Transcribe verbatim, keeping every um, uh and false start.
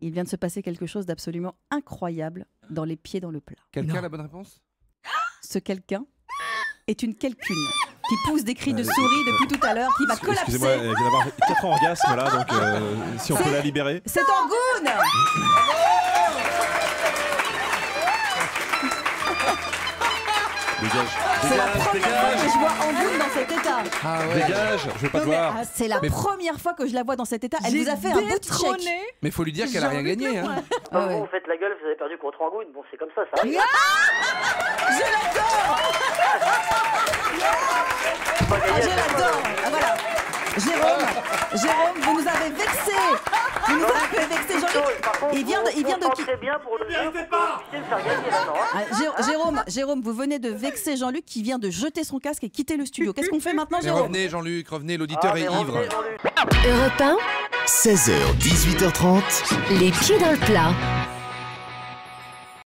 Il vient de se passer quelque chose d'absolument incroyable dans Les Pieds dans le Plat. Quelqu'un a la bonne réponse? Ce quelqu'un est une quelqu'une qui pousse des cris de souris depuis tout à l'heure, qui va collapser. Excusez-moi, elle vient d'avoir quatre orgasmes là, donc euh, si on peut la libérer. C'est Anggun. Dégage. C'est la première fois que je vois Anggun dans cet état. Ah ouais. Dégage, je veux pas te voir. Ah, c'est la mais première fois que je la vois dans cet état. Elle nous a fait un beau check. Mais faut lui dire qu'elle a rien gagné. Hein. Oh, ouais. Vous faites la gueule, vous avez perdu contre Anggun. Bon, c'est comme ça, ça. Ah je l'adore. Ah, je l'adore. Ah, voilà. Jérôme, Jérôme, vous nous avez vexé. Vous nous avez vexé, Jean-Luc. Il vient de, il vient de qui? Ah, Jérôme, Jérôme, vous venez de vexer Jean-Luc qui vient de jeter son casque et quitter le studio. Qu'est-ce qu'on fait maintenant, Jérôme? Mais revenez, Jean-Luc, revenez, l'auditeur ah, est ivre. Europe un, seize heures, dix-huit heures trente, Les Pieds dans le Plat.